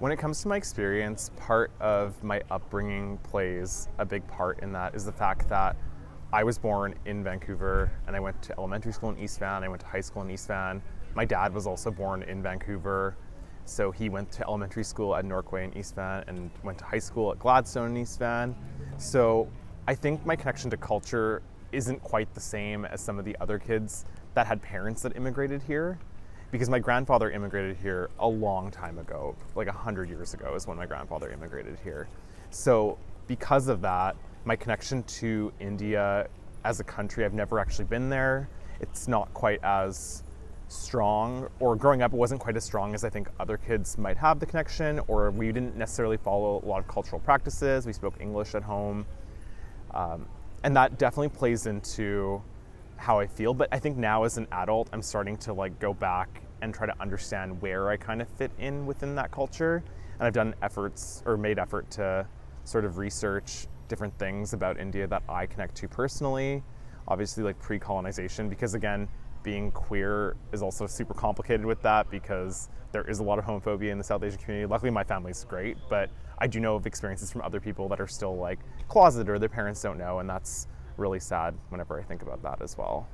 When it comes to my experience, part of my upbringing plays a big part in that is the fact that I was born in Vancouver and I went to elementary school in East Van, I went to high school in East Van. My dad was also born in Vancouver, so he went to elementary school at Norquay in East Van and went to high school at Gladstone in East Van. So I think my connection to culture isn't quite the same as some of the other kids that had parents that immigrated here, because my grandfather immigrated here a long time ago, like 100 years ago is when my grandfather immigrated here. So because of that, my connection to India as a country, I've never actually been there. It's not quite as strong, or growing up, it wasn't quite as strong as I think other kids might have the connection, or we didn't necessarily follow a lot of cultural practices. We spoke English at home. And that definitely plays into how I feel. But I think now as an adult, I'm starting to like go back and try to understand where I kind of fit in within that culture. And I've done efforts or made effort to sort of research different things about India that I connect to personally, obviously like pre-colonization, because again, being queer is also super complicated with that because there is a lot of homophobia in the South Asian community. Luckily my family's great, but I do know of experiences from other people that are still like closeted or their parents don't know, and that's really sad whenever I think about that as well.